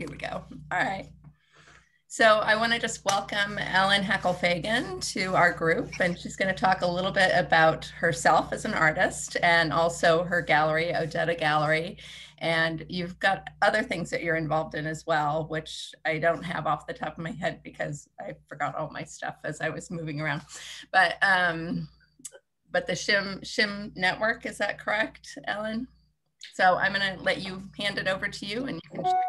Here we go. All right. So I want to just welcome Ellen Hackl Fagan to our group, and she's going to talk a little bit about herself as an artist and also her gallery, Odetta Gallery. And you've got other things that you're involved in as well, which I don't have off the top of my head because I forgot all my stuff as I was moving around. But the Shim Network, is that correct, Ellen? So I'm going to let you hand it over to you, and you can share.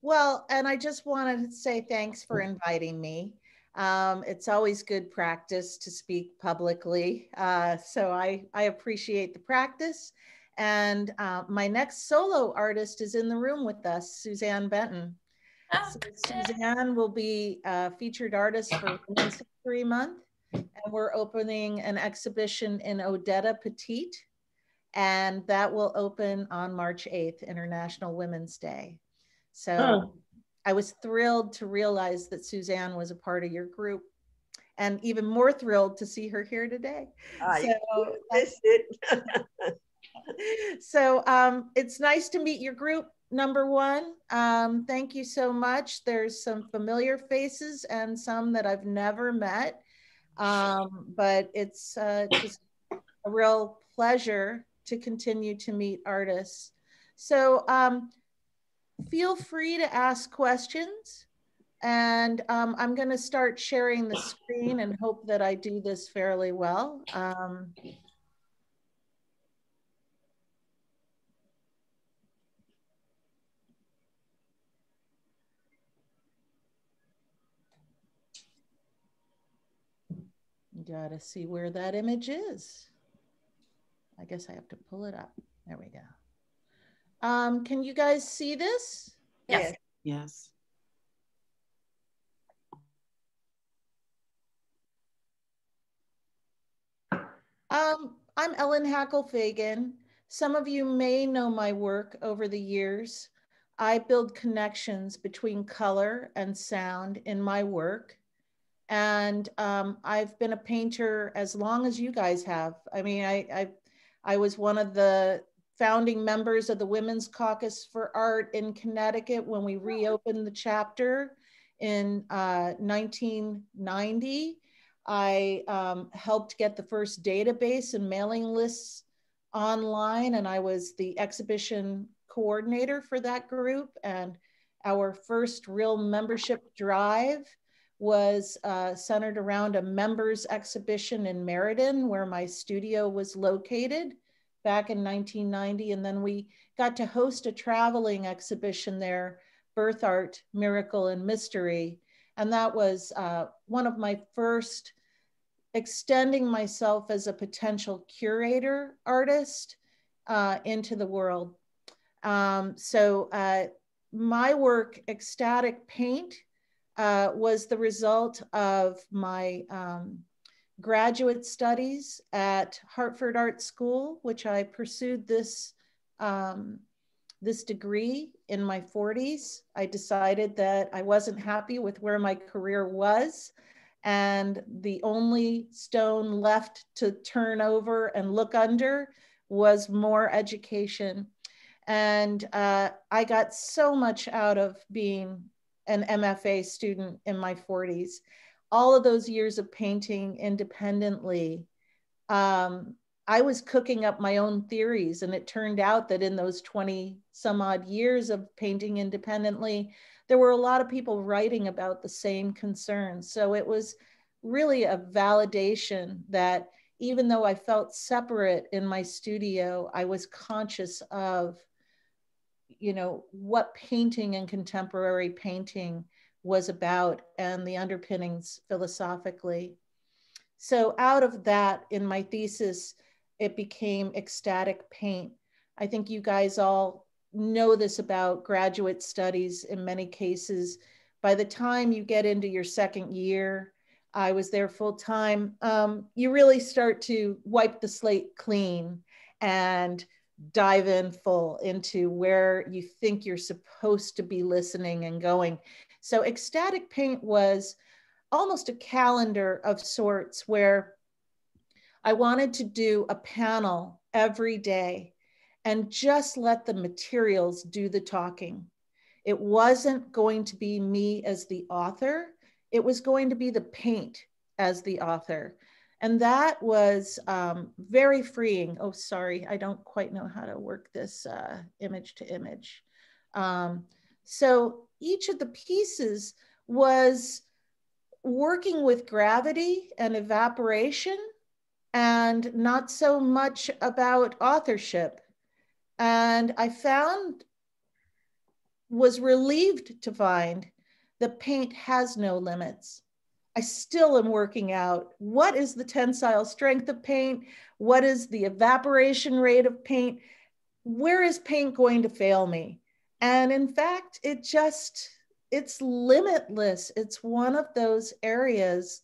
Well, and I just wanted to say thanks for inviting me. It's always good practice to speak publicly, so I appreciate the practice. And my next solo artist is in the room with us, Suzanne Benton. Oh, so Suzanne will be a featured artist for Women's History Month, and we're opening an exhibition in Odetta Petite, and that will open on March 8th, International Women's Day. So oh. I was thrilled to realize that Suzanne was a part of your group, and even more thrilled to see her here today. So missed it. So it's nice to meet your group, number one. Thank you so much. There's some familiar faces and some that I've never met, but it's just a real pleasure to continue to meet artists. So feel free to ask questions, and I'm going to start sharing the screen and hope that I do this fairly well. Gotta see where that image is. I guess I have to pull it up. There we go. Can you guys see this? Yes. Yes. I'm Ellen Hackl Fagan. Some of you may know my work over the years. I build connections between color and sound in my work. And I've been a painter as long as you guys have. I mean, I was one of the founding members of the Women's Caucus for Art in Connecticut when we reopened the chapter in 1990. I helped get the first database and mailing lists online, and I was the exhibition coordinator for that group. And our first real membership drive was centered around a members exhibition in Meriden, where my studio was located back in 1990. And then we got to host a traveling exhibition there, Birth Art, Miracle and Mystery. And that was one of my first extending myself as a potential curator artist into the world. My work, Ecstatic Paint, was the result of my graduate studies at Hartford Art School, which I pursued this, this degree in my 40s. I decided that I wasn't happy with where my career was, and the only stone left to turn over and look under was more education. And I got so much out of being an MFA student in my 40s. All of those years of painting independently, I was cooking up my own theories, and it turned out that in those 20 some odd years of painting independently, there were a lot of people writing about the same concerns. So it was really a validation that even though I felt separate in my studio, I was conscious of, you know, what painting and contemporary painting was about and the underpinnings philosophically. So out of that, in my thesis, it became Ecstatic Paint. I think you guys all know this about graduate studies in many cases. By the time you get into your second year, I was there full time, you really start to wipe the slate clean and dive in full into where you think you're supposed to be listening and going. So Ecstatic Paint was almost a calendar of sorts, where I wanted to do a panel every day. and just let the materials do the talking. It wasn't going to be me as the author. It was going to be the paint as the author. And that was very freeing. Oh, sorry, I don't quite know how to work this image to image. So each of the pieces was working with gravity and evaporation and not so much about authorship. And I found, was relieved to find, the paint has no limits. I still am working out what is the tensile strength of paint, what is the evaporation rate of paint, where is paint going to fail me? And in fact, it just, it's limitless. It's one of those areas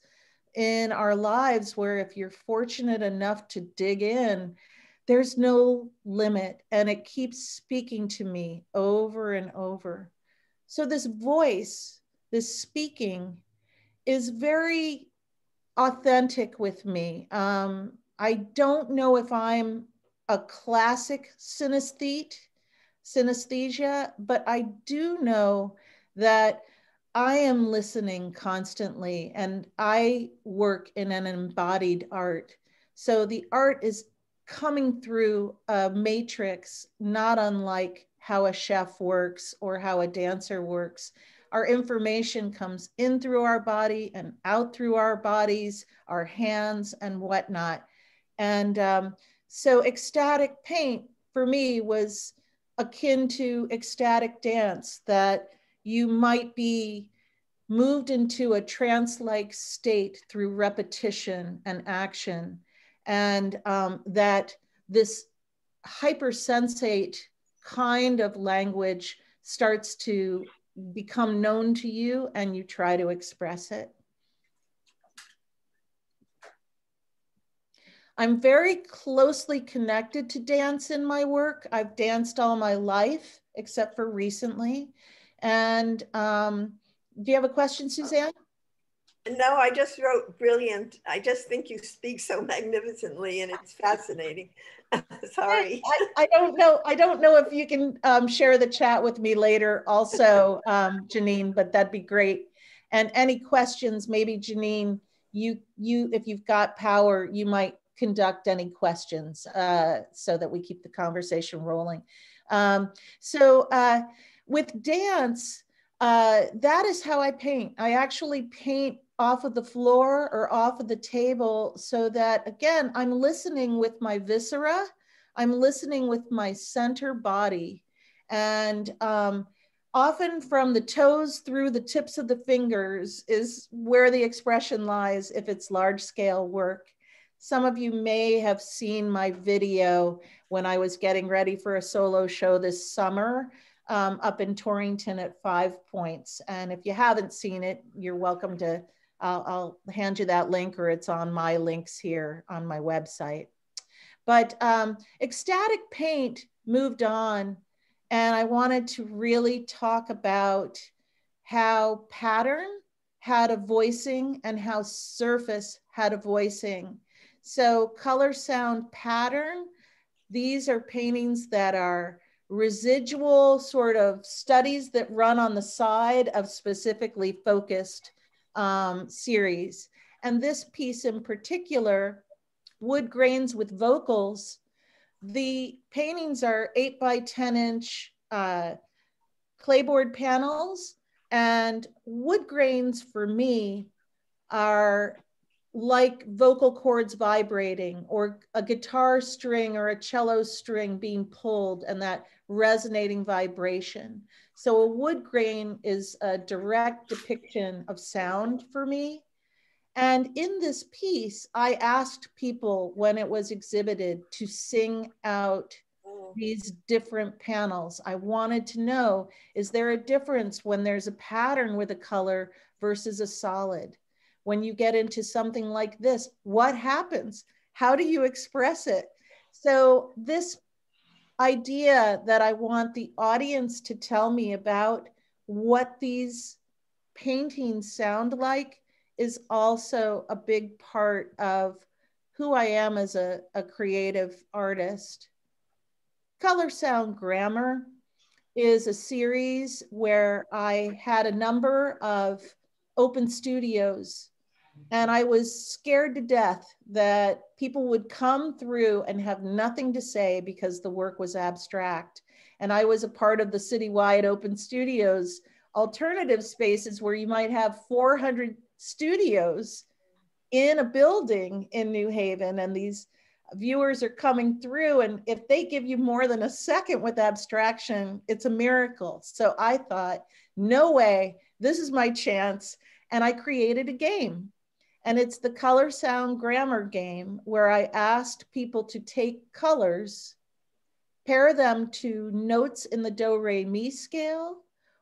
in our lives where if you're fortunate enough to dig in, there's no limit, and it keeps speaking to me over and over. So this voice, this speaking, is very authentic with me. I don't know if I'm a classic synesthesia, but I do know that I am listening constantly, and I work in an embodied art. So the art is coming through a matrix, not unlike how a chef works or how a dancer works. Our information comes in through our body and out through our bodies, our hands and whatnot. And so ecstatic paint for me was akin to ecstatic dance, that you might be moved into a trance-like state through repetition and action. And that this hypersensate kind of language starts to become known to you, and you try to express it. I'm very closely connected to dance in my work. I've danced all my life, except for recently. And do you have a question, Suzanne? No, I just wrote brilliant. I just think you speak so magnificently, and it's fascinating. Sorry. I don't know if you can share the chat with me later also, Janine, but that'd be great. And any questions, maybe Janine, you if you've got power, you might conduct any questions so that we keep the conversation rolling. So with dance, that is how I paint. I actually paint off of the floor or off of the table so that, again, I'm listening with my viscera, I'm listening with my center body. And often from the toes through the tips of the fingers is where the expression lies if it's large scale work. Some of you may have seen my video when I was getting ready for a solo show this summer. Up in Torrington at 5 Points. And if you haven't seen it, you're welcome to, I'll hand you that link, or it's on my links here on my website. But ecstatic paint moved on, and I wanted to really talk about how pattern had a voicing and how surface had a voicing. So color, sound, pattern, these are paintings that are residual sort of studies that run on the side of specifically focused series. And this piece in particular, Wood Grains with Vocals, the paintings are 8 by 10 inch clayboard panels, and wood grains for me are like vocal cords vibrating, or a guitar string or a cello string being pulled, and that resonating vibration. So a wood grain is a direct depiction of sound for me. And in this piece, I asked people when it was exhibited to sing out these different panels. I wanted to know, is there a difference when there's a pattern with a color versus a solid? When you get into something like this, what happens? How do you express it? So this idea that I want the audience to tell me about what these paintings sound like is also a big part of who I am as a creative artist. Color, Sound, Grammar is a series where I had a number of open studios, and I was scared to death that people would come through and have nothing to say because the work was abstract. And I was a part of the citywide open studios, alternative spaces where you might have 400 studios in a building in New Haven, and these viewers are coming through, and if they give you more than a second with abstraction, it's a miracle. So I thought, no way, this is my chance. And I created a game, and it's the Color, Sound, Grammar game, where I asked people to take colors, pair them to notes in the do, re, mi scale,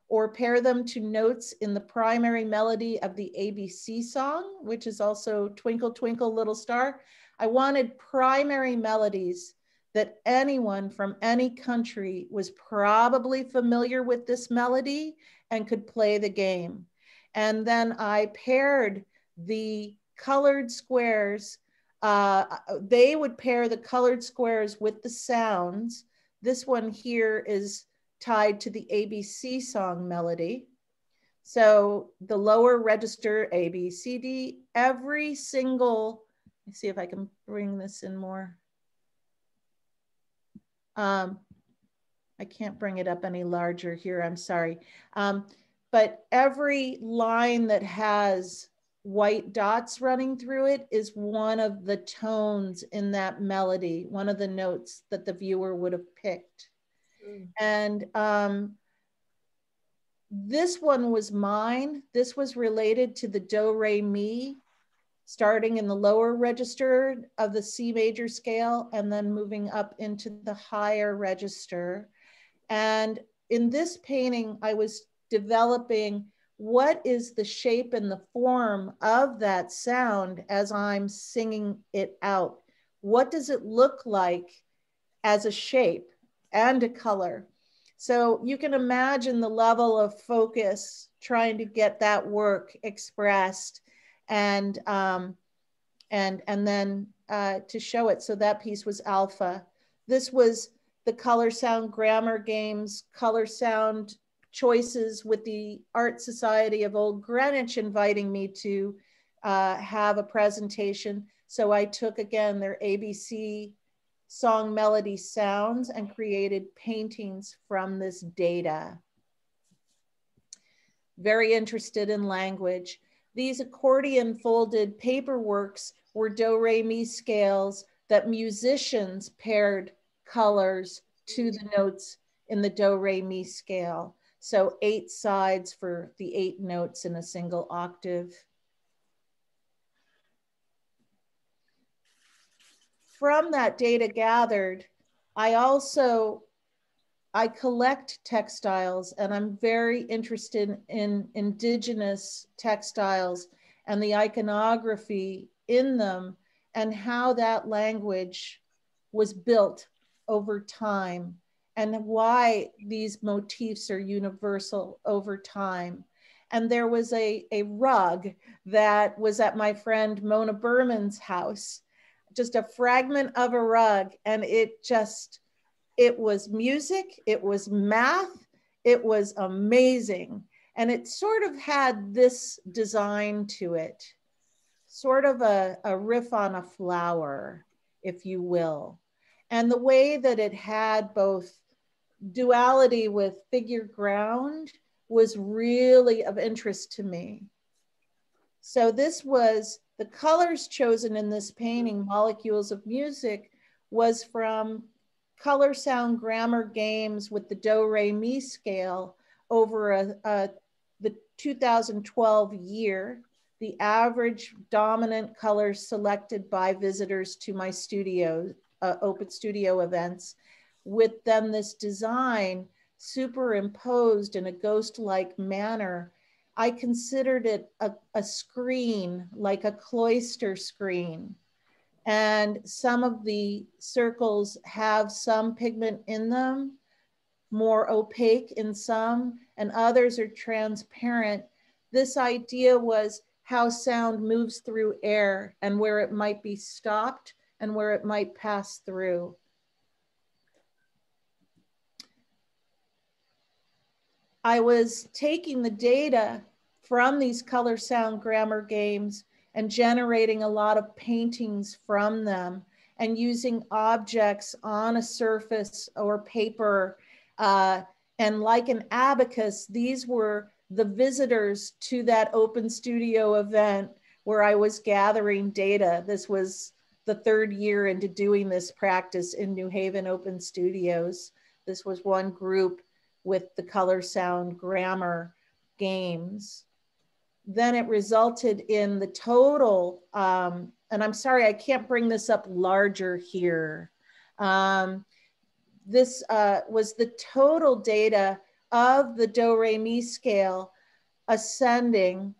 or pair them to notes in the primary melody of the ABC song, which is also Twinkle, Twinkle, Little Star. I wanted primary melodies that anyone from any country was probably familiar with this melody and could play the game. And then I paired the colored squares. They would pair the colored squares with the sounds. This one here is tied to the ABC song melody. So the lower register, A, B, C, D, every single, let's see if I can bring this in more. I can't bring it up any larger here, I'm sorry. But every line that has white dots running through it is one of the tones in that melody, one of the notes that the viewer would have picked. Mm. And this one was mine. This was related to the do, re, mi, starting in the lower register of the C major scale and then moving up into the higher register. And in this painting, I was developing what is the shape and the form of that sound as I'm singing it out. What does it look like as a shape and a color? So you can imagine the level of focus trying to get that work expressed and then to show it. So that piece was Alpha. This was the Color, Sound, Grammar games, color sound choices with the Art Society of Old Greenwich inviting me to have a presentation. So I took again their ABC song melody sounds and created paintings from this data. Very interested in language. These accordion folded paperworks were do, re, mi scales that musicians paired colors to the notes in the do, re, mi scale. So 8 sides for the 8 notes in a single octave. From that data gathered, I collect textiles, and I'm very interested in indigenous textiles and the iconography in them and how that language was built over time, and why these motifs are universal over time. And there was a rug that was at my friend Mona Berman's house, just a fragment of a rug. And it was music, it was math, it was amazing. And it sort of had this design to it, sort of a riff on a flower, if you will. And the way that it had both duality with figure ground was really of interest to me. So this was the colors chosen in this painting, Molecules of Music, was from Color, Sound, Grammar games with the do, re, mi scale over the 2012 year, the average dominant colors selected by visitors to my studio, open studio events, with then this design superimposed in a ghost-like manner. I considered it a screen, like a cloister screen. And some of the circles have some pigment in them, more opaque in some, and others are transparent. This idea was how sound moves through air and where it might be stopped and where it might pass through. I was taking the data from these color, sound, grammar games and generating a lot of paintings from them and using objects on a surface or paper. And like an abacus, these were the visitors to that open studio event where I was gathering data. This was the third year into doing this practice in New Haven Open Studios. This was one group with the color, sound, grammar games. Then it resulted in the total, and I'm sorry, I can't bring this up larger here. This was the total data of the Do-Re-Mi scale ascending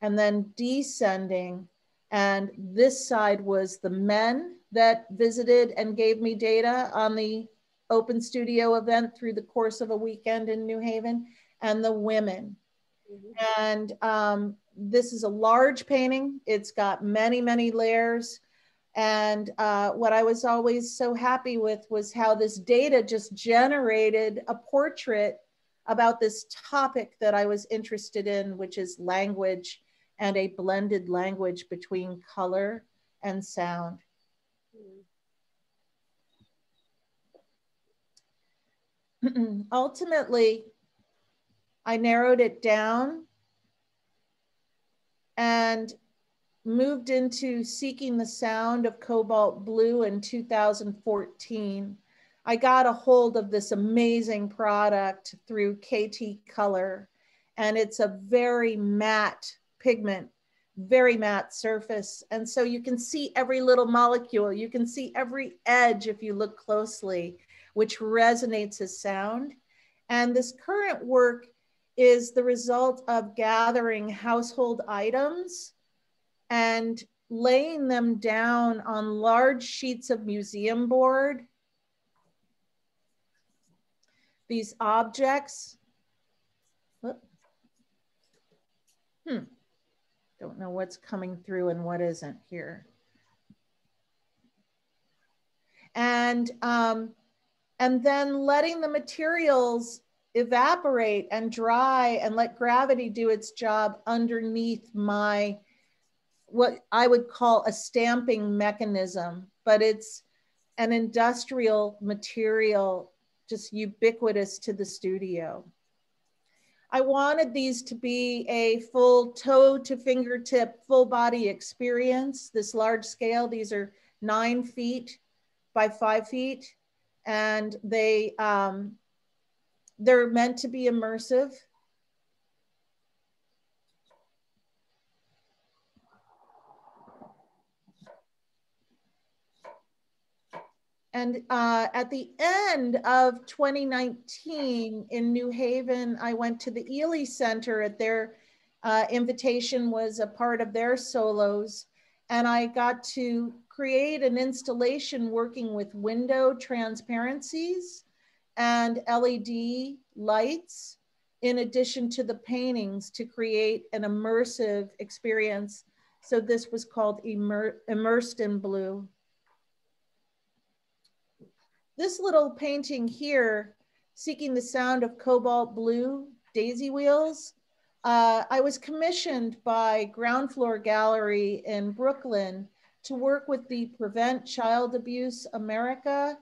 and then descending. And this side was the men that visited and gave me data on the open studio event through the course of a weekend in New Haven, and the women. Mm-hmm. And this is a large painting. It's got many, many layers. And what I was always so happy with was how this data just generated a portrait about this topic that I was interested in, which is language and a blended language between color and sound. Mm-hmm. Ultimately, I narrowed it down and moved into Seeking the Sound of Cobalt Blue in 2014. I got a hold of this amazing product through KT Color, and it's a very matte pigment, very matte surface. And so you can see every little molecule, you can see every edge if you look closely, which resonates as sound. And this current work is the result of gathering household items and laying them down on large sheets of museum board. These objects, don't know what's coming through and what isn't here. And then letting the materials evaporate and dry and let gravity do its job underneath my, what I would call a stamping mechanism, but it's an industrial material, just ubiquitous to the studio. I wanted these to be a full toe to fingertip, full body experience, this large scale. These are 9 feet by 5 feet. And they, they're meant to be immersive. And at the end of 2019 in New Haven, I went to the Ely Center at their invitation, was a part of their solos. And I got to create an installation working with window transparencies and LED lights, in addition to the paintings, to create an immersive experience. So this was called Immersed in Blue. This little painting here, Seeking the Sound of Cobalt Blue, Daisy Wheels, I was commissioned by Ground Floor Gallery in Brooklyn to work with the Prevent Child Abuse America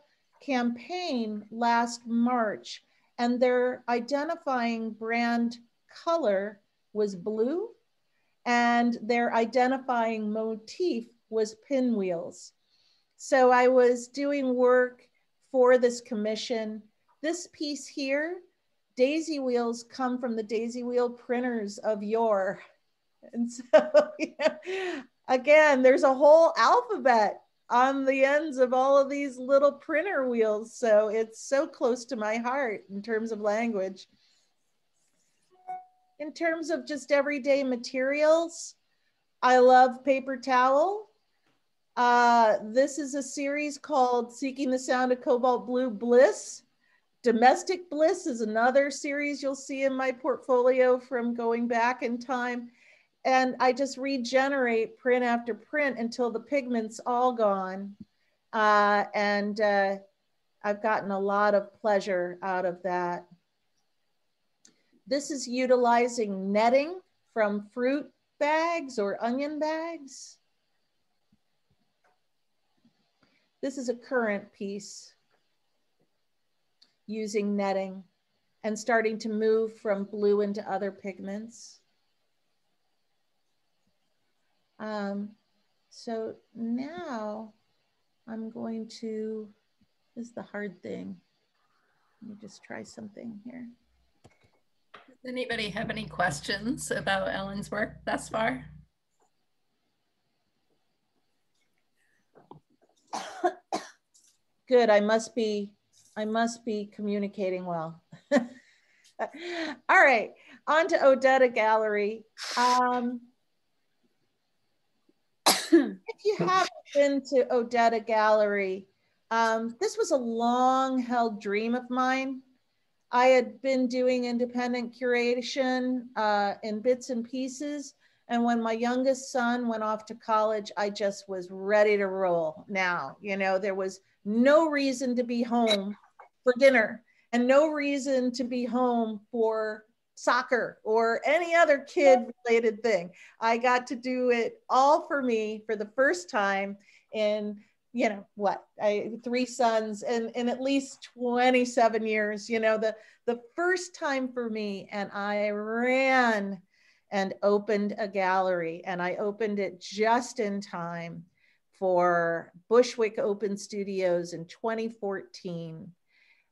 campaign last March. And their identifying brand color was blue, and their identifying motif was pinwheels. So I was doing work for this commission. This piece here, daisy wheels come from the daisy wheel printers of yore. And so, yeah, again, there's a whole alphabet on the ends of all of these little printer wheels. So it's so close to my heart in terms of language. In terms of just everyday materials, I love paper towel. This is a series called Seeking the Sound of Cobalt Blue Bliss. Domestic Bliss is another series you'll see in my portfolio from going back in time. And I just regenerate print after print until the pigment's all gone. I've gotten a lot of pleasure out of that. This is utilizing netting from fruit bags or onion bags. This is a current piece using netting and starting to move from blue into other pigments. So now I'm going to, this is the hard thing. Let me just try something here. Does anybody have any questions about Ellen's work thus far? Good, I must be communicating well. All right, on to Odetta Gallery. If you haven't been to Odetta Gallery, this was a long held dream of mine. I had been doing independent curation in bits and pieces. And when my youngest son went off to college, I just was ready to roll now. You know, there was no reason to be home for dinner and no reason to be home for soccer or any other kid related thing. I got to do it all for me for the first time in, you know, what, three sons and in at least 27 years, you know, the first time for me. And I ran and opened a gallery, and I opened it just in time for Bushwick Open Studios in 2014.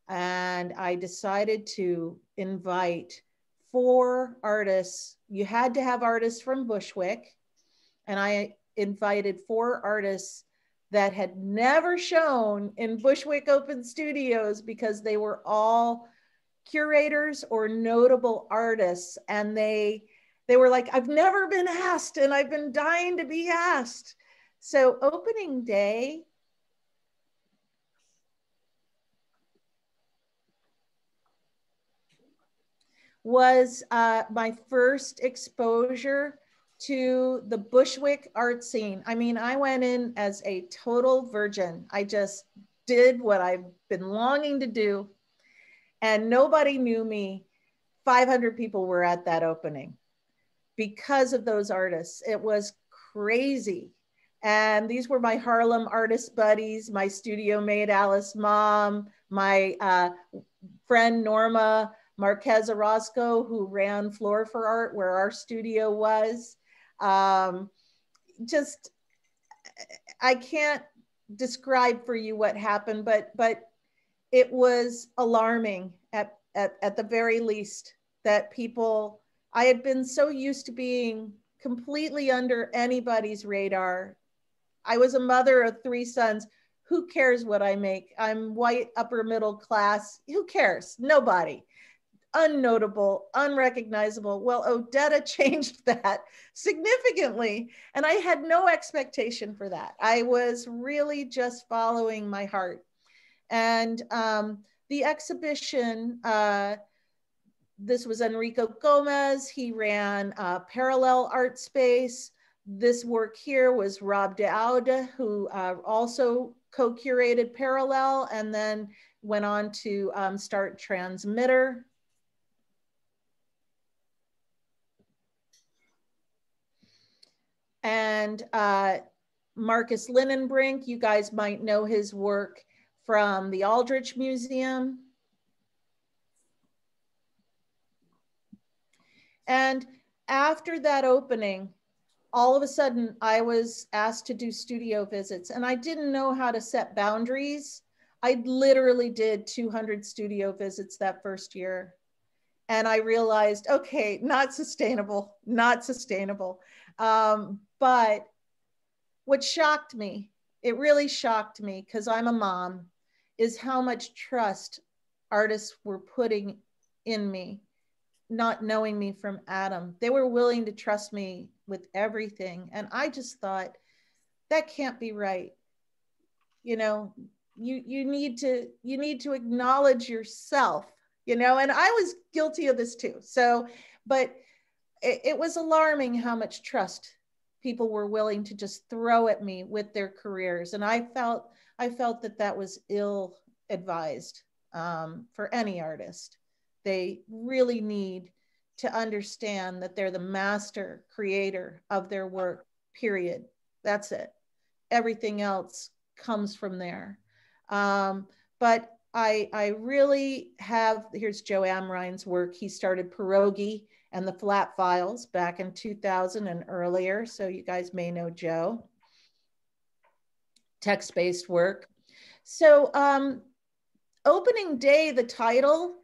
And I decided to invite 4 artists. You had to have artists from Bushwick, and I invited 4 artists that had never shown in Bushwick Open Studios because they were all curators or notable artists. And they were like, I've never been asked and I've been dying to be asked. So opening day, was my first exposure to the Bushwick art scene. I mean, I went in as a total virgin. I just did what I've been longing to do, and nobody knew me. 500 people were at that opening because of those artists. It was crazy. And these were my Harlem artist buddies, my studio maid, Alice Mom, my friend, Norma Marquez Orozco, who ran Floor for Art, where our studio was. Just, I can't describe for you what happened, but it was alarming at the very least that people, I had been so used to being completely under anybody's radar. I was a mother of 3 sons. Who cares what I make? I'm white, upper middle class. Who cares? Nobody. Unnotable, unrecognizable. Well, Odetta changed that significantly. And I had no expectation for that. I was really just following my heart. And the exhibition, this was Enrico Gomez. He ran Parallel Art Space. This work here was Rob Deaude, who also co-curated Parallel and then went on to start Transmitter. And Marcus Linenbrink, you guys might know his work from the Aldrich Museum. And after that opening, all of a sudden I was asked to do studio visits, and I didn't know how to set boundaries. I literally did 200 studio visits that first year. And I realized, okay, not sustainable, not sustainable. But what shocked me, it really shocked me because I'm a mom, is how much trust artists were putting in me, not knowing me from Adam. They were willing to trust me with everything. And I just thought, that can't be right. You know, you need to acknowledge yourself, you know, and I was guilty of this too. So, but it was alarming how much trust people were willing to just throw at me with their careers. And I felt that that was ill advised for any artist. They really need to understand that they're the master creator of their work, period. That's it. Everything else comes from there. But I really have, here's Joe Amrine's work. He started Pierogi and the Flat Files back in 2000 and earlier. So you guys may know Joe. Text-based work. So opening day, the title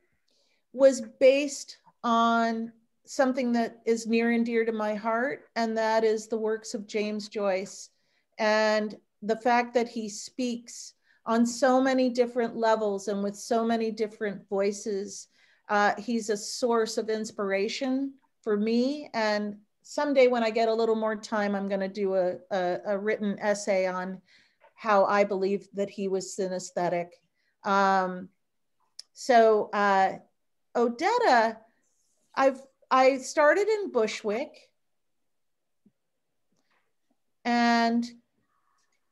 was based on something that is near and dear to my heart, and that is the works of James Joyce and the fact that he speaks on so many different levels and with so many different voices. He's a source of inspiration for me, and someday when I get a little more time, I'm gonna do a written essay on how I believe that he was synesthetic. So Odetta, I started in Bushwick, and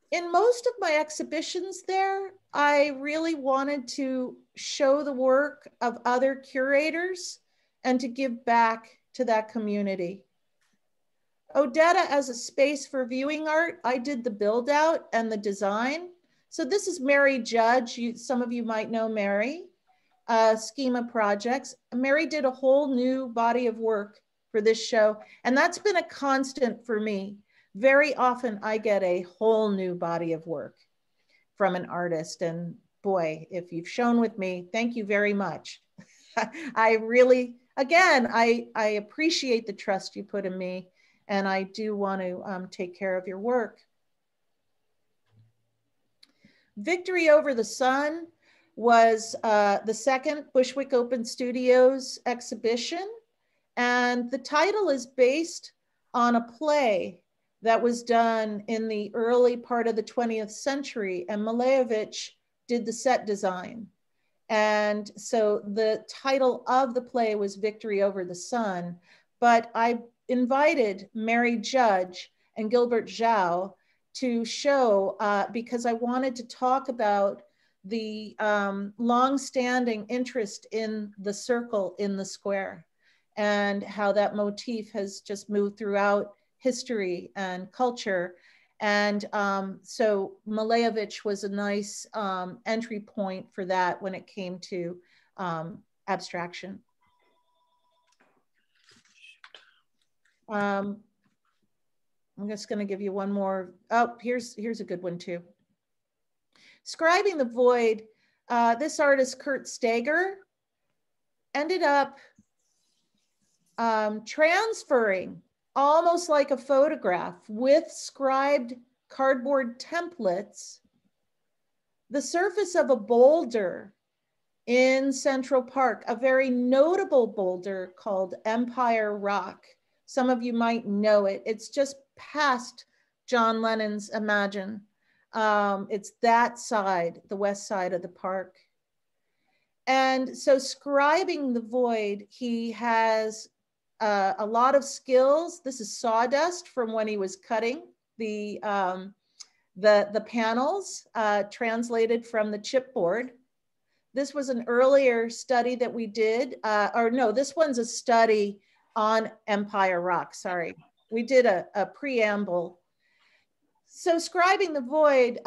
in most of my exhibitions there, I really wanted to show the work of other curators and to give back to that community. Odetta as a space for viewing art, I did the build out and the design. So this is Mary Judge. Some of you might know Mary, Schema Projects. Mary did a whole new body of work for this show, and that's been a constant for me. Very often I get a whole new body of work from an artist, and boy, if you've shown with me, thank you very much. I really, again, I appreciate the trust you put in me, and I do want to take care of your work. Victory Over the Sun was the second Bushwick Open Studios exhibition, and the title is based on a play that was done in the early part of the 20th century, and Malevich did the set design. And so the title of the play was Victory Over the Sun, but I invited Mary Judge and Gilbert Zhao to show because I wanted to talk about the long-standing interest in the circle in the square and how that motif has just moved throughout history and culture. And so Malevich was a nice entry point for that when it came to abstraction. I'm just gonna give you one more. Oh, here's a good one too. Scribing the Void, this artist, Kurt Steger, ended up transferring almost like a photograph with scribed cardboard templates, the surface of a boulder in Central Park, a very notable boulder called Empire Rock. Some of you might know it. It's just past John Lennon's Imagine. It's that side, the west side of the park. And so scribing the void, he has a lot of skills. This is sawdust from when he was cutting the panels, translated from the chipboard. This was an earlier study that we did, or no, this one's a study on Empire Rock, sorry. We did a preamble. So scribing the void,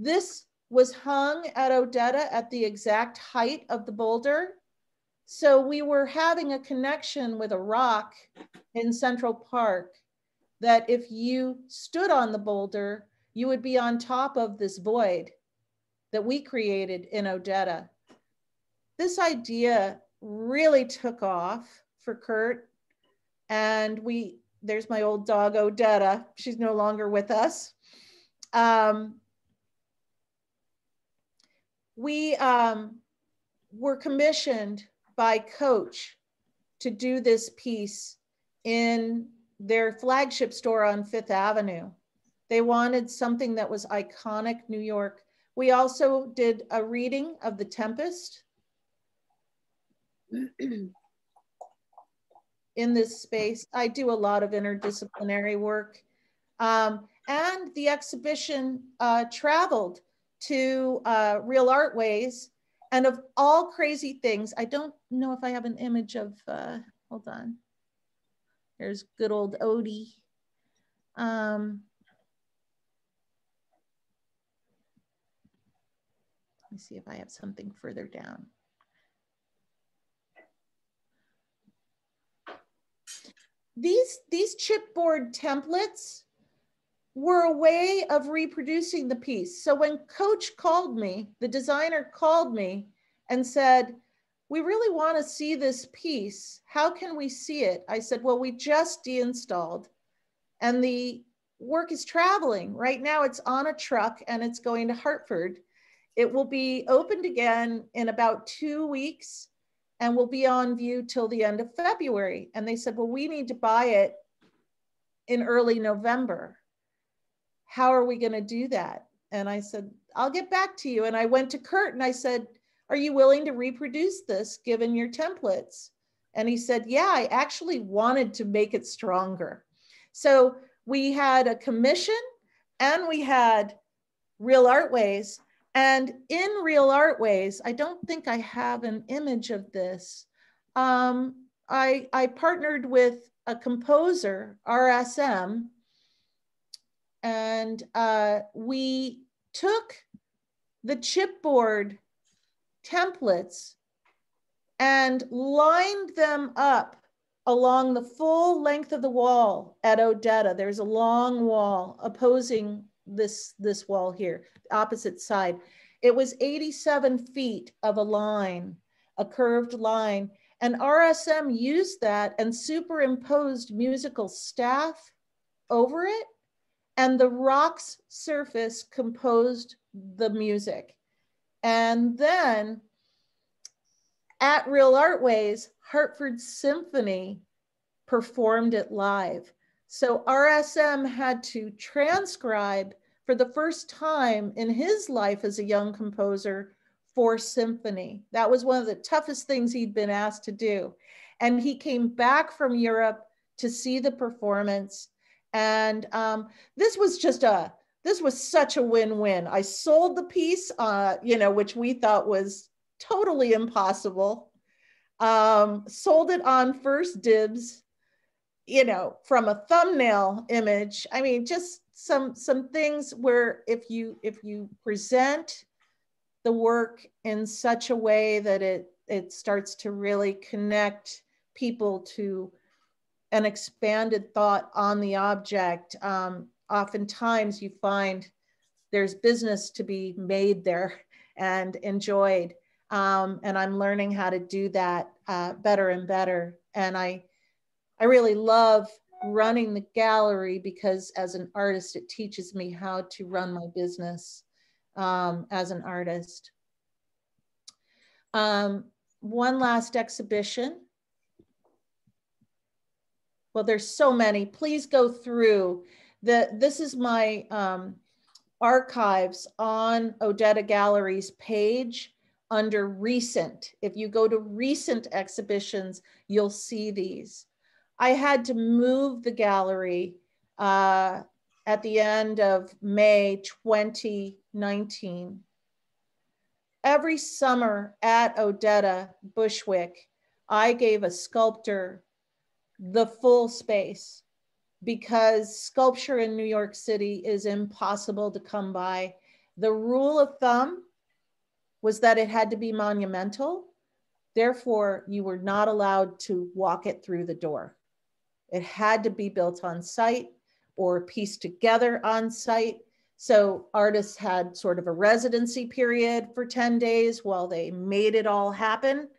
this was hung at Odetta at the exact height of the boulder. So we were having a connection with a rock in Central Park that if you stood on the boulder, you would be on top of this void that we created in Odetta. This idea really took off for Kurt. And there's my old dog, Odetta. She's no longer with us. We were commissioned by Coach to do this piece in their flagship store on Fifth Avenue. They wanted something that was iconic New York. We also did a reading of The Tempest in this space. I do a lot of interdisciplinary work. And the exhibition traveled to Real Art Ways And of all crazy things, I don't know if I have an image of, hold on. There's good old Odie. Let me see if I have something further down. These chipboard templates were a way of reproducing the piece. So when Coach called me, the designer called me and said, we really want to see this piece. How can we see it? I said, well, we just deinstalled and the work is traveling. Right now it's on a truck and it's going to Hartford. It will be opened again in about 2 weeks and will be on view till the end of February. And they said, well, we need to buy it in early November. How are we going to do that? And I said, I'll get back to you. And I went to Kurt and I said, are you willing to reproduce this given your templates? And he said, yeah, I actually wanted to make it stronger. So we had a commission and we had Real Art Ways. And in Real Art Ways, I don't think I have an image of this. I partnered with a composer, RSM, and we took the chipboard templates and lined them up along the full length of the wall at Odetta. There's a long wall opposing this wall here, opposite side. It was 87 feet of a line, a curved line, and RSM used that and superimposed musical staff over it. And the rock's surface composed the music. And then at Real Art Ways, Hartford Symphony performed it live. So RSM had to transcribe for the first time in his life as a young composer for symphony. That was one of the toughest things he'd been asked to do. And he came back from Europe to see the performance. And this was such a win-win. I sold the piece, you know, which we thought was totally impossible. Sold it on First Dibs, you know, from a thumbnail image. I mean, just some things where if you present the work in such a way that it starts to really connect people to an expanded thought on the object. Oftentimes you find there's business to be made there and enjoyed. And I'm learning how to do that better and better. And I really love running the gallery because as an artist, it teaches me how to run my business as an artist. One last exhibition. Well, there's so many. Please go through. This is my archives on Odetta Gallery's page under recent. If you go to recent exhibitions, you'll see these. I had to move the gallery at the end of May 2019. Every summer at Odetta Bushwick, I gave a sculptor the full space because sculpture in New York City is impossible to come by. The rule of thumb was that it had to be monumental. Therefore, you were not allowed to walk it through the door. It had to be built on site or pieced together on site. So artists had sort of a residency period for 10 days while they made it all happen.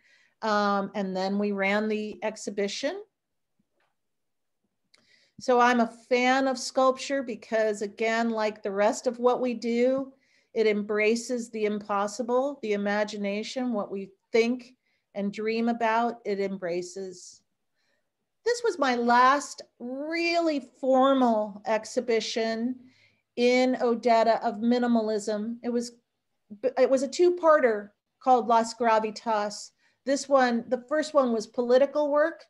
And then we ran the exhibition. So I'm a fan of sculpture because, again, like the rest of what we do, it embraces the impossible, the imagination, what we think and dream about, it embraces. This was my last really formal exhibition in Odetta of minimalism. It was a two-parter called Las Gravitas. This one, the first one was political work.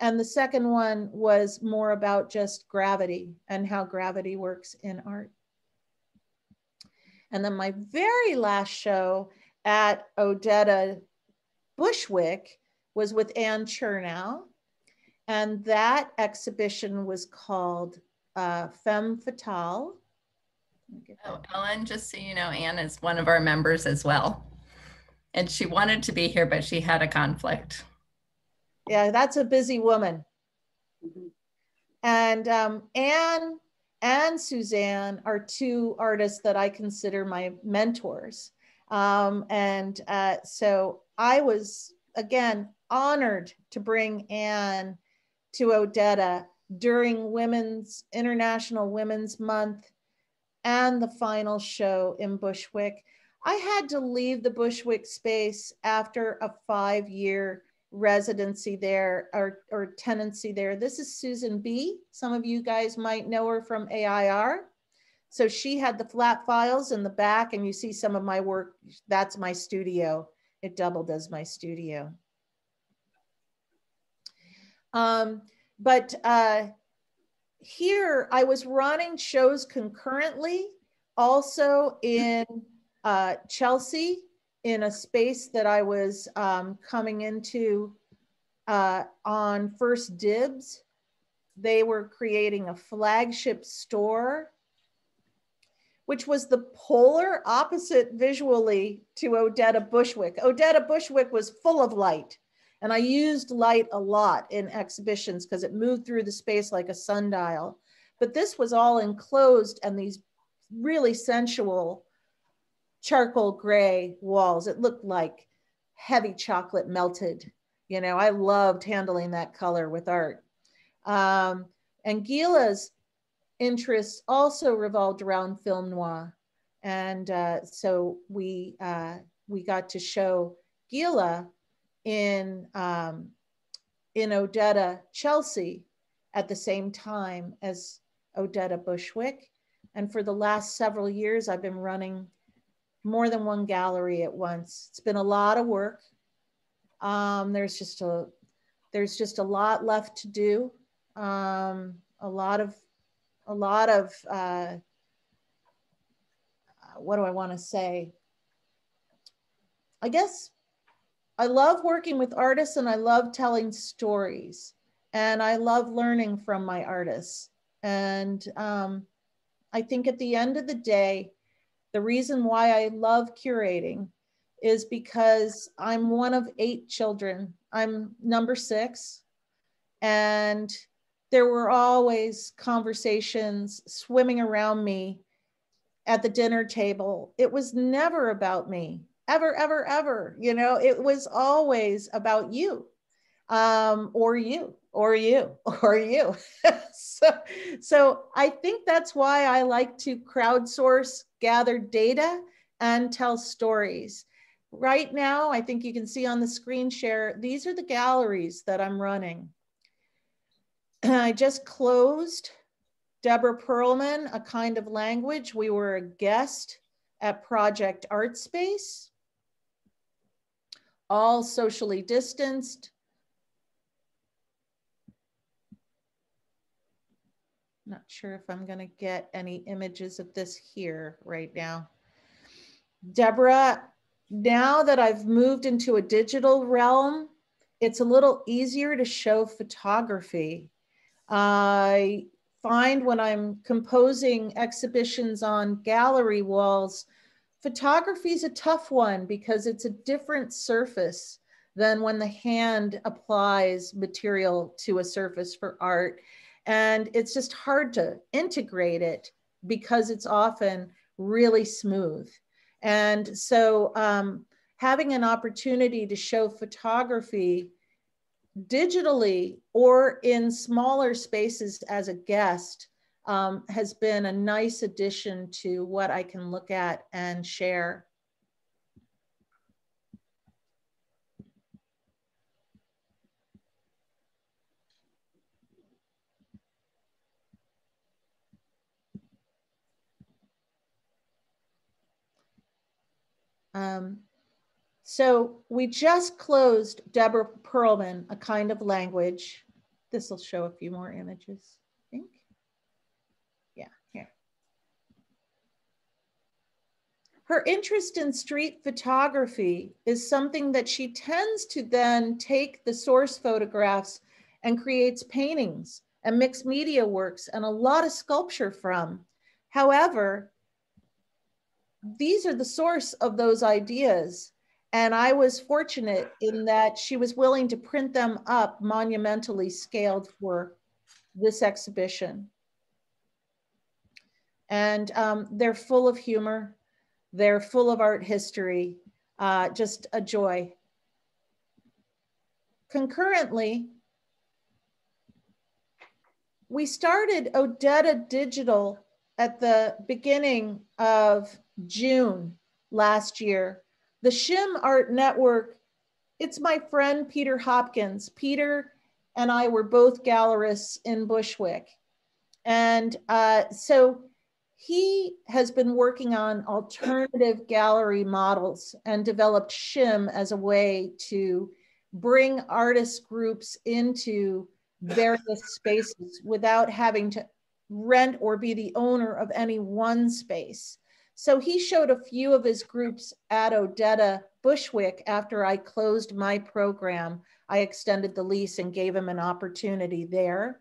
And the second one was more about just gravity and how gravity works in art. And then my very last show at Odetta Bushwick was with Anne Chernow, and that exhibition was called Femme Fatale. Oh, Ellen, just so you know, Anne is one of our members as well. And she wanted to be here, but she had a conflict. Yeah, that's a busy woman. Mm-hmm. And Anne and Suzanne are two artists that I consider my mentors. So I was, again, honored to bring Anne to Odetta during International Women's Month and the final show in Bushwick. I had to leave the Bushwick space after a 5-year residency there or tenancy there. This is Susan B. Some of you guys might know her from AIR. So she had the flat files in the back, and you see some of my work. That's my studio. It doubled as my studio. Here I was running shows concurrently, also in Chelsea, in a space that I was coming into on First Dibs. They were creating a flagship store, which was the polar opposite visually to Odetta Bushwick. Odetta Bushwick was full of light. And I used light a lot in exhibitions because it moved through the space like a sundial. But this was all enclosed and these really sensual charcoal gray walls. It looked like heavy chocolate melted. You know, I loved handling that color with art. And Gila's interests also revolved around film noir. And so we got to show Gila in Odetta Chelsea at the same time as Odetta Bushwick. And for the last several years, I've been running more than one gallery at once. It's been a lot of work. There's just a lot left to do. A lot of what do I want to say? I guess I love working with artists, and I love telling stories, and I love learning from my artists. And I think at the end of the day, the reason why I love curating is because I'm one of 8 children. I'm number 6. And there were always conversations swimming around me at the dinner table. It was never about me. Ever, ever, ever, you know, it was always about you, or you, or you, or you. So I think that's why I like to crowdsource, gather data, and tell stories. Right now, I think you can see on the screen share, these are the galleries that I'm running. I just closed Deborah Perlman, A Kind of Language. We were a guest at Project Art Space. All socially distanced. Not sure if I'm gonna get any images of this here right now. Deborah, now that I've moved into a digital realm, it's a little easier to show photography. I find when I'm composing exhibitions on gallery walls, photography is a tough one because it's a different surface than when the hand applies material to a surface for art. And it's just hard to integrate it because it's often really smooth. And so having an opportunity to show photography digitally or in smaller spaces as a guest has been a nice addition to what I can look at and share. So we just closed Deborah Perlman, A Kind of Language. This will show a few more images, I think. Yeah, here. Her interest in street photography is something that she tends to then take the source photographs and creates paintings and mixed media works and a lot of sculpture from. However, these are the source of those ideas. And I was fortunate in that she was willing to print them up monumentally scaled for this exhibition. And they're full of humor. They're full of art history, just a joy. Concurrently, we started Odetta Digital at the beginning of June last year. The Shim Art Network, it's my friend Peter Hopkins. Peter and I were both gallerists in Bushwick. And so he has been working on alternative gallery models and developed Shim as a way to bring artist groups into various spaces without having to rent or be the owner of any one space. So he showed a few of his groups at Odetta Bushwick after I closed my program. I extended the lease and gave him an opportunity there.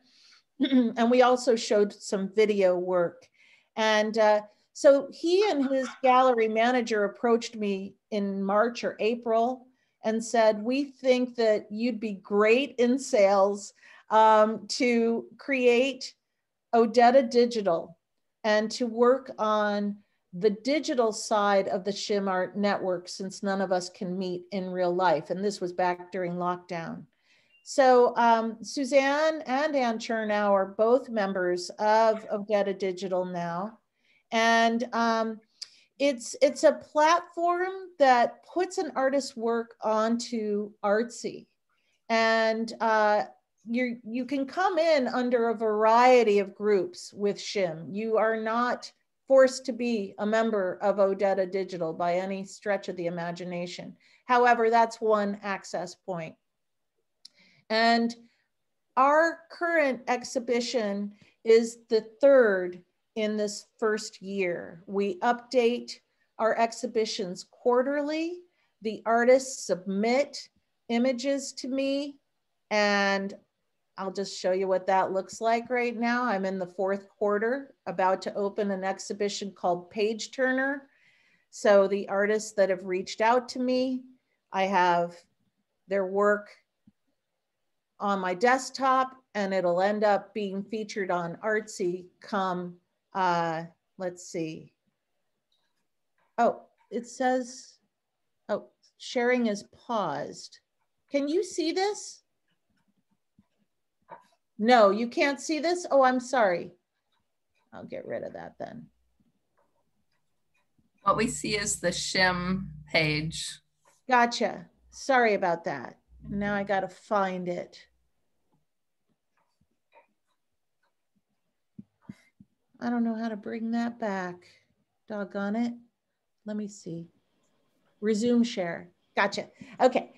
And we also showed some video work. And so he and his gallery manager approached me in March or April and said, we think that you'd be great in sales to create Odetta Digital and to work on the digital side of the Shim Art Network since none of us can meet in real life. And this was back during lockdown. So Suzanne and Anne Chernow are both members of Odetta Digital now. And it's a platform that puts an artist's work onto Artsy. And you can come in under a variety of groups with Shim. You are not forced to be a member of Odetta Digital by any stretch of the imagination. However, that's one access point. And our current exhibition is the third in this first year. We update our exhibitions quarterly. The artists submit images to me, and I'll just show you what that looks like right now. I'm in the fourth quarter, about to open an exhibition called Page Turner. So the artists that have reached out to me, I have their work on my desktop, and it'll end up being featured on Artsy come, let's see. Oh, it says, oh, sharing is paused. Can you see this? No, you can't see this? Oh, I'm sorry. I'll get rid of that then. What we see is the Shim page. Gotcha. Sorry about that. Now I gotta find it. I don't know how to bring that back. Doggone it. Let me see. Resume share. Gotcha. Okay.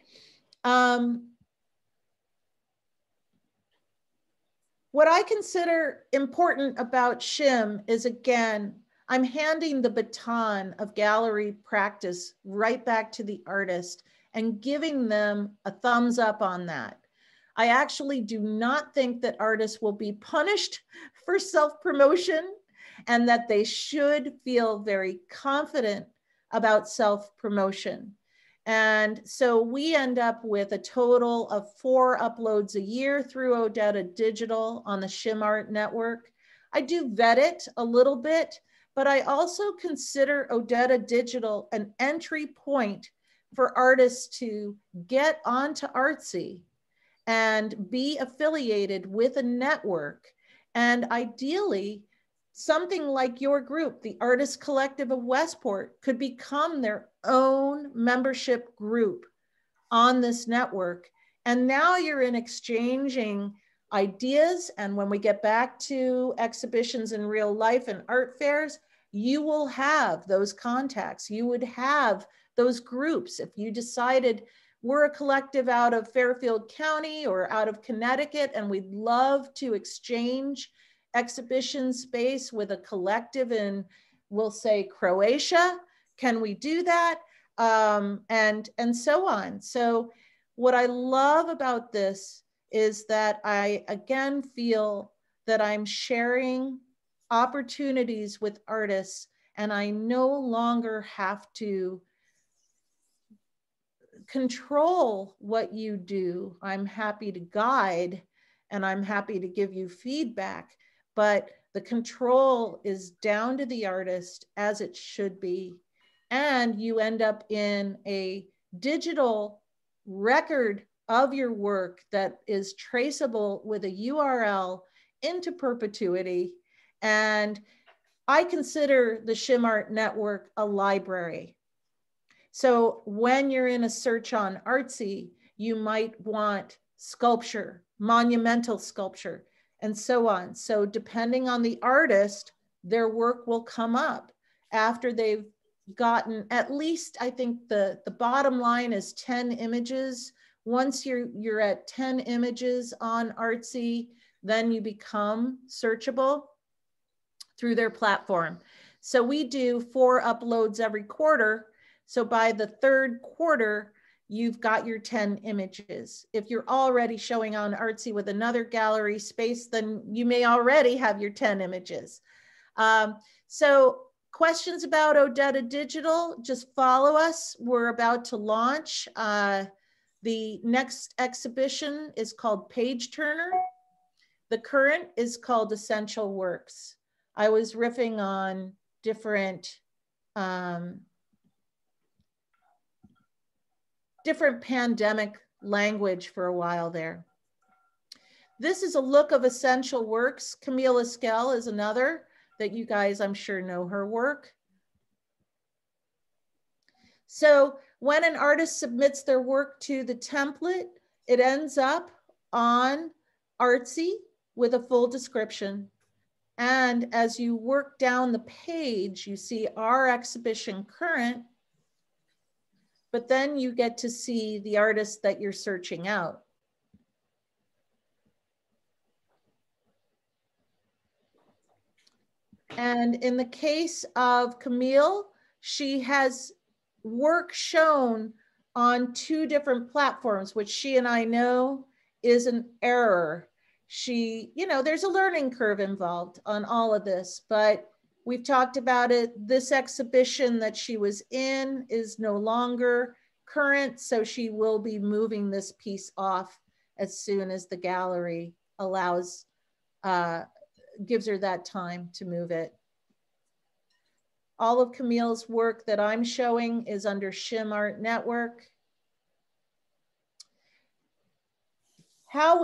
What I consider important about Shim is, again, I'm handing the baton of gallery practice right back to the artist and giving them a thumbs up on that. I actually do not think that artists will be punished for self-promotion, and that they should feel very confident about self-promotion. And so we end up with a total of 4 uploads a year through Odetta Digital on the Shim Art Network. I do vet it a little bit, but I also consider Odetta Digital an entry point for artists to get onto Artsy and be affiliated with a network. And ideally, something like your group, the Artist Collective of Westport, could become their own membership group on this network. And now you're in exchanging ideas. And when we get back to exhibitions in real life and art fairs, you will have those contacts. You would have those groups. If you decided we're a collective out of Fairfield County or out of Connecticut, and we'd love to exchange exhibition space with a collective in, we'll say, Croatia, Can we do that? And so on. So what I love about this is that I again feel that I'm sharing opportunities with artists, and I no longer have to control what you do. I'm happy to guide and I'm happy to give you feedback, but the control is down to the artist, as it should be. And you end up in a digital record of your work that is traceable with a URL into perpetuity. And I consider the Shim Art Network a library. So when you're in a search on Artsy, you might want sculpture, monumental sculpture, and so on. So depending on the artist, their work will come up after they've gotten at least, I think the bottom line is 10 images. Once you're at 10 images on Artsy, then you become searchable through their platform. So we do 4 uploads every quarter. So by the 3rd quarter, you've got your 10 images. If you're already showing on Artsy with another gallery space, then you may already have your 10 images. So questions about Odetta Digital, just follow us. We're about to launch. The next exhibition is called Page Turner. The current is called Essential Works. I was riffing on different pandemic language for a while there. This is a look of Essential Works. Camille Eskell is another that you guys, I'm sure, know her work. So when an artist submits their work to the template, it ends up on Artsy with a full description. And as you work down the page, you see our exhibition current, but then you get to see the artist that you're searching out. And in the case of Camille, she has work shown on 2 different platforms, which she and I know is an error. She, you know, there's a learning curve involved on all of this, but we've talked about it. This exhibition that she was in is no longer current, so she will be moving this piece off as soon as the gallery allows, gives her that time to move it. All of Camille's work that I'm showing is under Shim Art Network. How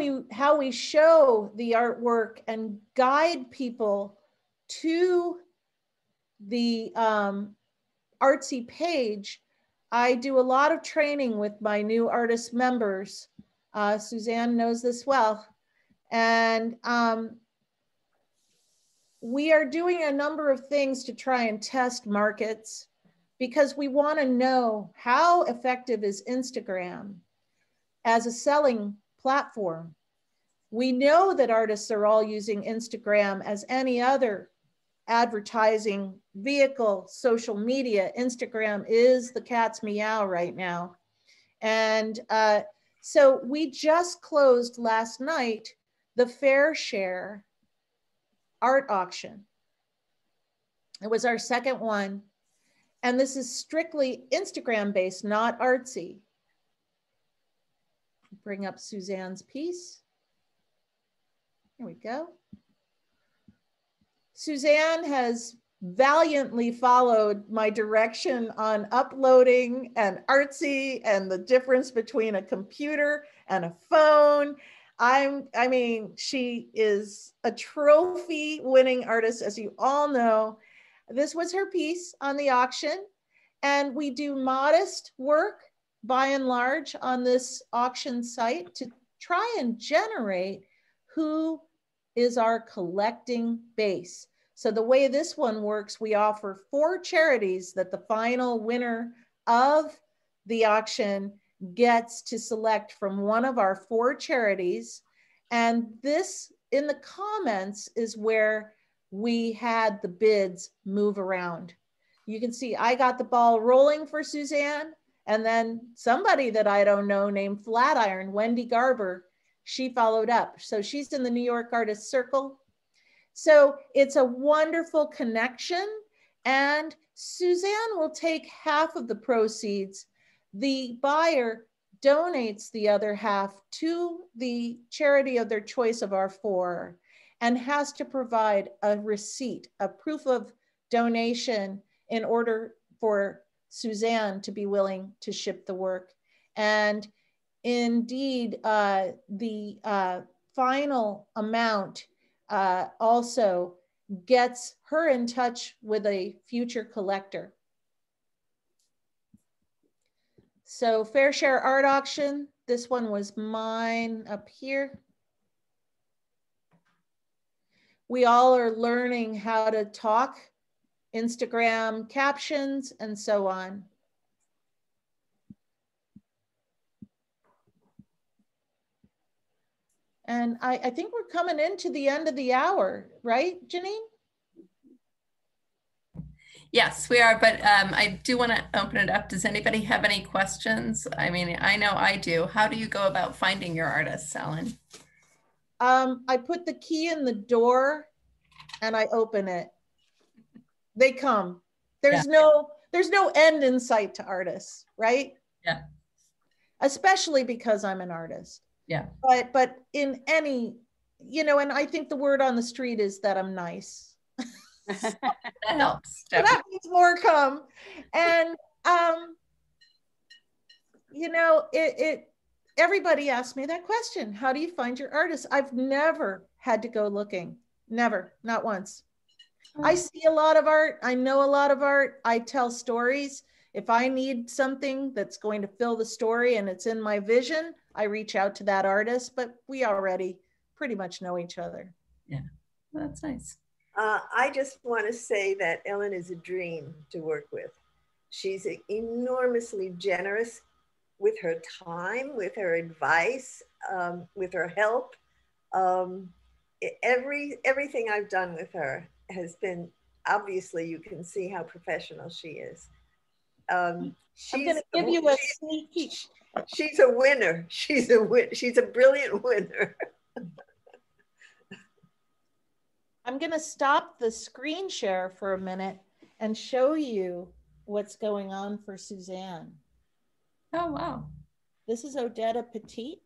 we show the artwork and guide people to the Artsy page, I do a lot of training with my new artist members. Suzanne knows this well. And we are doing a number of things to try and test markets, because we want to know how effective is Instagram as a selling platform. We know that artists are all using Instagram as any other advertising vehicle, social media. Instagram is the cat's meow right now. And so we just closed last night the Fair Share Art Auction. It was our 2nd one. And this is strictly Instagram based, not Artsy. Bring up Suzanne's piece. Here we go. Suzanne has valiantly followed my direction on uploading and Artsy and the difference between a computer and a phone. I mean, she is a trophy-winning artist, as you all know. This was her piece on the auction, and we do modest work by and large on this auction site to try and generate who is our collecting base. So the way this one works, we offer 4 charities that the final winner of the auction gets to select from one of our 4 charities. And this, in the comments, is where we had the bids move around. you can see I got the ball rolling for Suzanne, and then somebody that I don't know named Flatiron, Wendy Garber, she followed up. So she's in the New York Artists Circle. So it's a wonderful connection, and Suzanne will take half of the proceeds. The buyer donates the other half to the charity of their choice of our four, and has to provide a receipt, a proof of donation, in order for Suzanne to be willing to ship the work. And indeed, the final amount also gets her in touch with a future collector. So Fair Share Art Auction, this one was mine up here. We all are learning how to talk, Instagram captions, and so on. And I think we're coming into the end of the hour, right, Janine? Yes, we are, but I do want to open it up. Does anybody have any questions? I mean, I know I do. How do you go about finding your artists, Ellen? I put the key in the door and I open it. They come. There's no end in sight to artists, right? Yeah. Especially because I'm an artist. Yeah. But in any, you know, and I think the word on the street is that I'm nice. That helps. But that means more come. And you know, everybody asked me that question. How do you find your artists? I've never had to go looking. Never, not once. I see a lot of art. I know a lot of art. I tell stories. If I need something that's going to fill the story and it's in my vision, I reach out to that artist, but we already pretty much know each other. Yeah, well, that's nice. I just want to say that Ellen is a dream to work with. She's enormously generous with her time, with her advice, with her help. Everything I've done with her has been, obviously you can see how professional she is. I'm going to give you a sneak peek. She's a winner. She's a brilliant winner. I'm going to stop the screen share for a minute and show you what's going on for Suzanne. Oh, wow. This is Odetta Petite.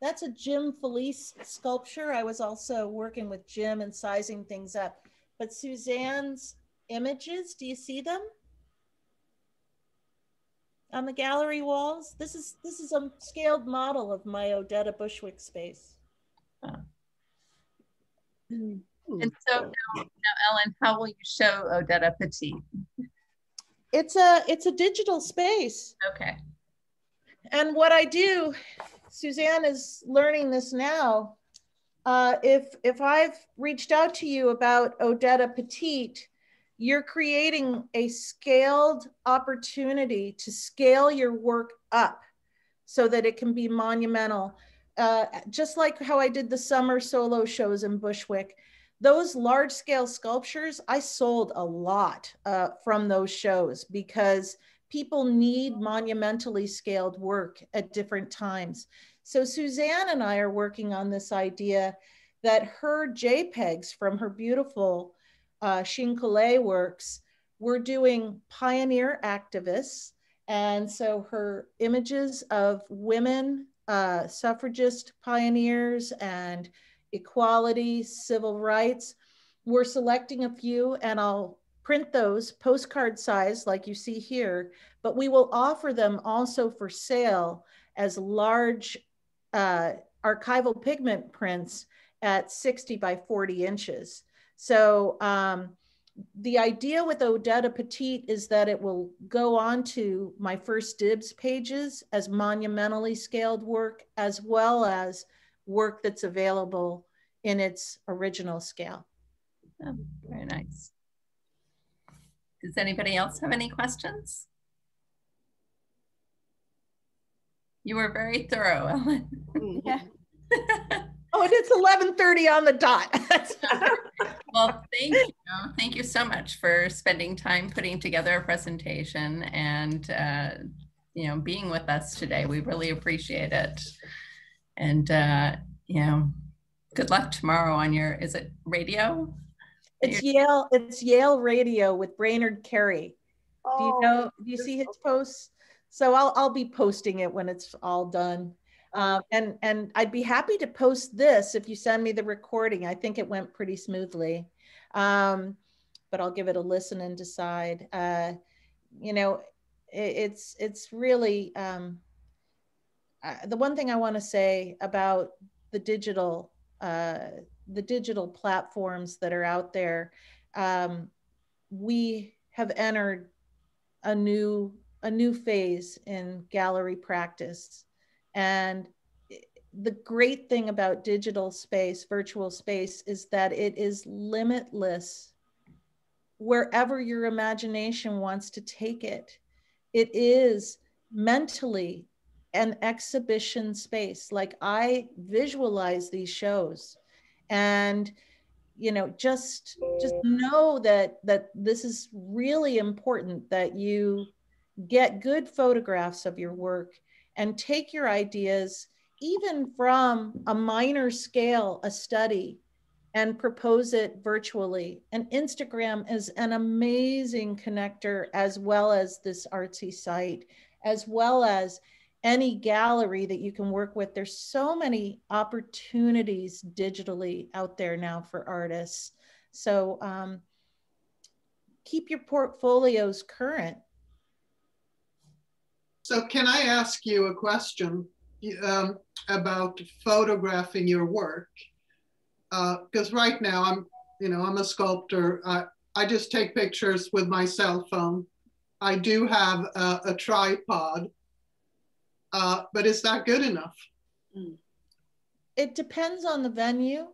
That's a Jim Felice sculpture. I was also working with Jim and sizing things up. But Suzanne's images, do you see them? On the gallery walls. This is a scaled model of my Odetta Bushwick space. Huh. And so now, Ellen, how will you show Odetta Petite? It's a digital space. Okay. And what I do, Suzanne is learning this now. If I've reached out to you about Odetta Petite, you're creating a scaled opportunity to scale your work up so that it can be monumental. Just like how I did the summer solo shows in Bushwick, those large scale sculptures, I sold a lot from those shows because people need monumentally scaled work at different times. So Suzanne and I are working on this idea that her JPEGs from her beautiful Shinkale works, we're doing pioneer activists. And so her images of women, suffragist pioneers and equality, civil rights, we're selecting a few and I'll print those postcard size like you see here, but we will offer them also for sale as large archival pigment prints at 60 by 40 inches. So the idea with Odetta Petite is that it will go onto my First Dibs pages as monumentally scaled work, as well as work that's available in its original scale. Oh, very nice. Does anybody else have any questions? You were very thorough, Ellen. Yeah. Oh, and it's 11:30 on the dot. Well, thank you. Thank you so much for spending time putting together a presentation and you know, being with us today. We really appreciate it. And you know, good luck tomorrow on your, is it radio? It's Yale. It's Yale Radio with Brainerd Carey. Oh, do you know? Do you see his posts? So I'll be posting it when it's all done. And I'd be happy to post this if you send me the recording. I think it went pretty smoothly, but I'll give it a listen and decide. You know, it's really the one thing I want to say about the digital platforms that are out there. We have entered a new phase in gallery practice. And the great thing about digital space, virtual space, is that it is limitless. Wherever your imagination wants to take it, it is mentally an exhibition space. Like, I visualize these shows, and you know, just know that this is really important, that you get good photographs of your work and take your ideas, even from a minor scale, a study, and propose it virtually. And Instagram is an amazing connector, as well as this Artsy site, as well as any gallery that you can work with. There's so many opportunities digitally out there now for artists. So keep your portfolios current. So can I ask you a question about photographing your work? Because right now I'm a sculptor. I just take pictures with my cell phone. I do have a tripod, but is that good enough? It depends on the venue.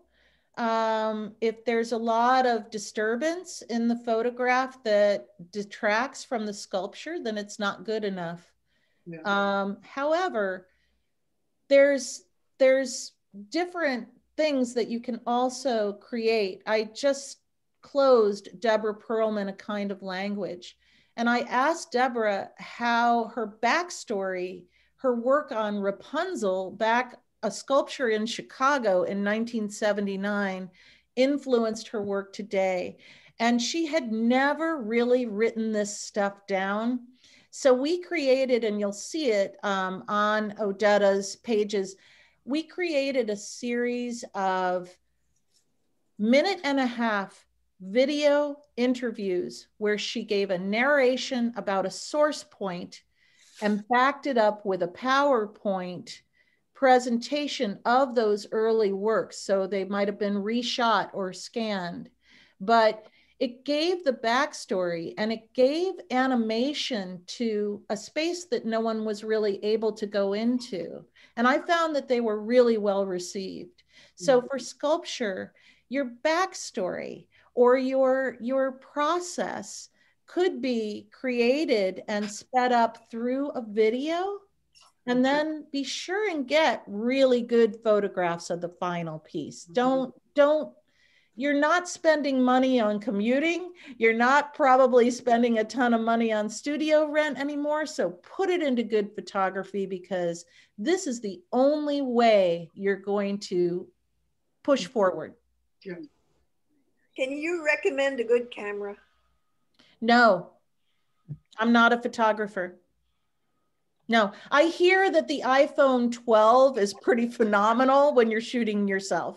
If there's a lot of disturbance in the photograph that detracts from the sculpture, then it's not good enough. Yeah. However, there's different things that you can also create. I just closed Deborah Perlman, A Kind of Language. And I asked Deborah how her backstory, her work on Rapunzel, a sculpture in Chicago in 1979, influenced her work today. And she had never really written this stuff down. So we created, and you'll see it on Odetta's pages, we created a series of 1.5-minute video interviews where she gave a narration about a source point and backed it up with a PowerPoint presentation of those early works. So they might've been reshot or scanned, but it gave the backstory, and it gave animation to a space that no one was really able to go into. And I found that they were really well received. So for sculpture, your backstory or your process could be created and sped up through a video, and then be sure and get really good photographs of the final piece. Don't You're not spending money on commuting. You're not probably spending a ton of money on studio rent anymore. So put it into good photography, because this is the only way you're going to push forward. Can you recommend a good camera? No, I'm not a photographer. No, I hear that the iPhone 12 is pretty phenomenal when you're shooting yourself.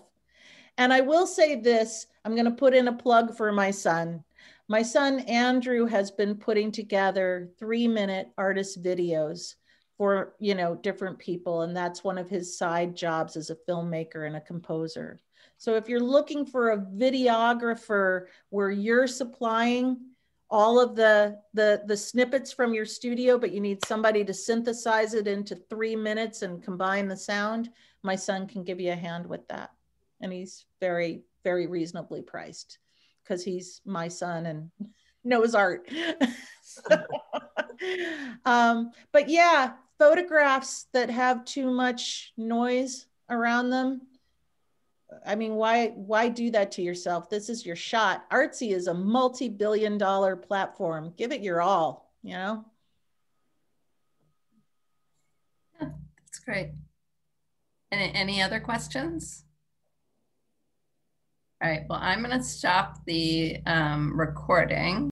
And I will say this, I'm going to put in a plug for my son. My son, Andrew, has been putting together 3-minute artist videos for, you know, different people. And that's one of his side jobs as a filmmaker and a composer. So if you're looking for a videographer where you're supplying all of the snippets from your studio, but you need somebody to synthesize it into 3 minutes and combine the sound, my son can give you a hand with that. And he's very, very reasonably priced, because he's my son and knows art. So, but yeah, photographs that have too much noise around them, I mean, why do that to yourself? This is your shot. Artsy is a multi-billion dollar platform. Give it your all, you know? Yeah, that's great. Any other questions? All right, well, I'm gonna stop the recording.